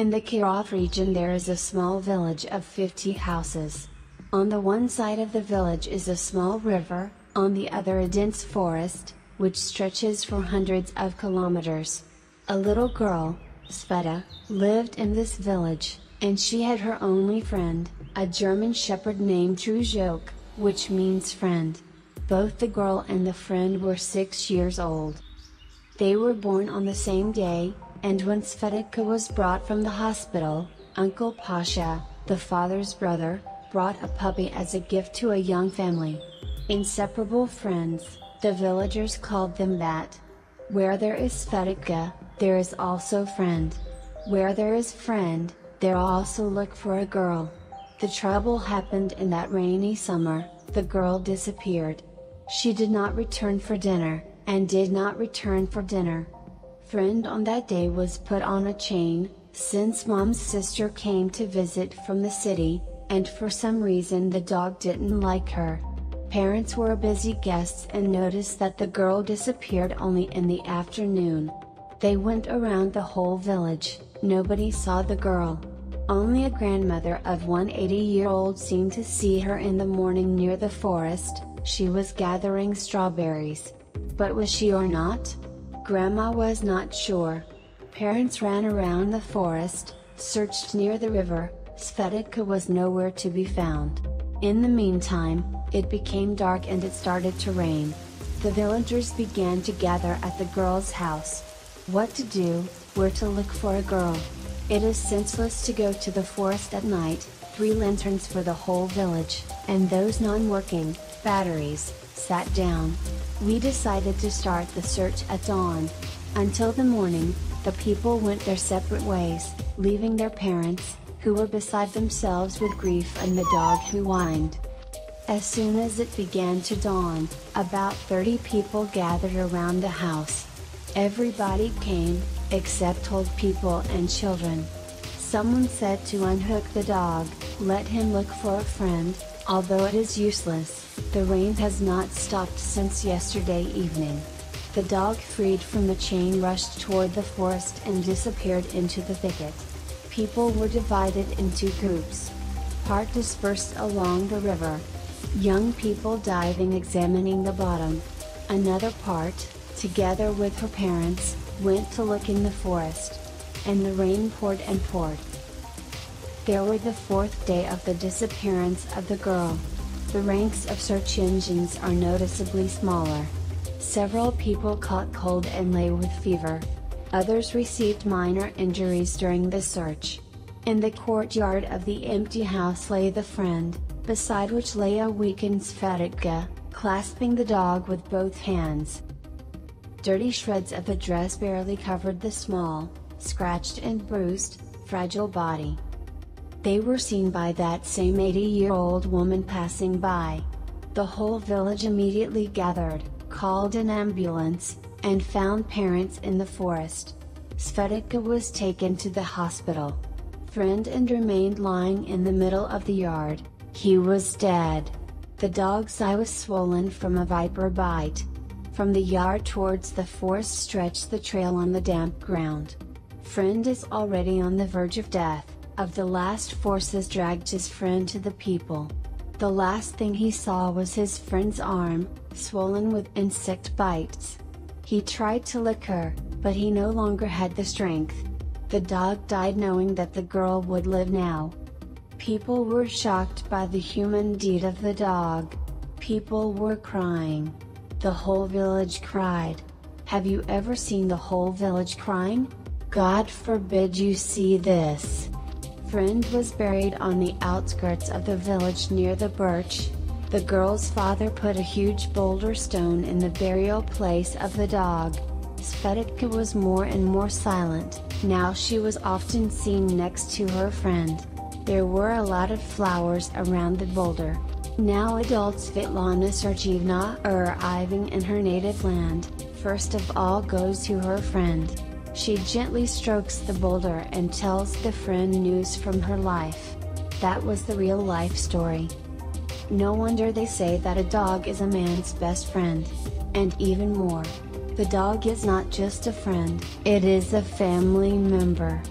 In the Kirov region there is a small village of 50 houses. On the one side of the village is a small river, on the other a dense forest, which stretches for hundreds of kilometers. A little girl, Sveta, lived in this village, and she had her only friend, a German shepherd named Druzhok, which means friend. Both the girl and the friend were 6 years old. They were born on the same day, and when Svetika was brought from the hospital, Uncle Pasha, the father's brother, brought a puppy as a gift to a young family. Inseparable friends, the villagers called them that. Where there is Svetika, there is also friend. Where there is friend, there also look for a girl. The trouble happened in that rainy summer, the girl disappeared. She did not return for dinner, and did not return for dinner. Friend on that day was put on a chain, since mom's sister came to visit from the city, and for some reason the dog didn't like her. Parents were busy guests and noticed that the girl disappeared only in the afternoon. They went around the whole village, nobody saw the girl. Only a grandmother of one 80-year-old seemed to see her in the morning near the forest, she was gathering strawberries. But was she or not? Grandma was not sure. Parents ran around the forest, searched near the river, Svetika was nowhere to be found. In the meantime, it became dark and it started to rain. The villagers began to gather at the girl's house. What to do, where to look for a girl. It is senseless to go to the forest at night, 3 lanterns for the whole village, and those non-working, batteries, sat down. We decided to start the search at dawn. Until the morning, the people went their separate ways, leaving their parents, who were beside themselves with grief, and the dog who whined. As soon as it began to dawn, about 30 people gathered around the house. Everybody came, except old people and children. Someone said to unhook the dog, let him look for a friend, although it is useless, the rain has not stopped since yesterday evening. The dog, freed from the chain, rushed toward the forest and disappeared into the thicket. People were divided into groups. Part dispersed along the river. Young people diving, examining the bottom. Another part, together with her parents, went to look in the forest. And the rain poured and poured. There were the 4th day of the disappearance of the girl. The ranks of search engines are noticeably smaller. Several people caught cold and lay with fever. Others received minor injuries during the search. In the courtyard of the empty house lay the friend, beside which lay a weakened Svetika, clasping the dog with both hands. Dirty shreds of the dress barely covered the small, scratched and bruised, fragile body. They were seen by that same 80-year-old woman passing by. The whole village immediately gathered, called an ambulance, and found parents in the forest. Svetika was taken to the hospital. Friend and remained lying in the middle of the yard. He was dead. The dog's eye was swollen from a viper bite. From the yard towards the forest stretched the trail on the damp ground. Friend is already on the verge of death, of the last forces dragged his friend to the people. The last thing he saw was his friend's arm, swollen with insect bites. He tried to lick her, but he no longer had the strength. The dog died knowing that the girl would live now. People were shocked by the human deed of the dog. People were crying. The whole village cried. Have you ever seen the whole village crying? God forbid you see this. Friend was buried on the outskirts of the village near the birch. The girl's father put a huge boulder stone in the burial place of the dog. Svetika was more and more silent, now she was often seen next to her friend. There were a lot of flowers around the boulder. Now adult Svetlana Sergeevna, arriving in her native land, first of all goes to her friend. She gently strokes the boulder and tells the friend news from her life. That was the real life story. No wonder they say that a dog is a man's best friend. And even more. The dog is not just a friend, it is a family member.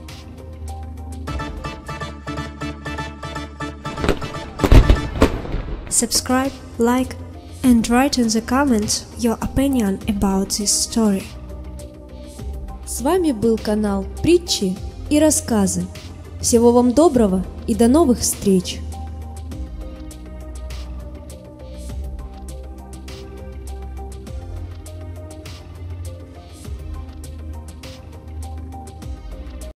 Subscribe, like, and write in the comments your opinion about this story. С вами был канал Притчи и рассказы. Всего вам доброго и до новых встреч!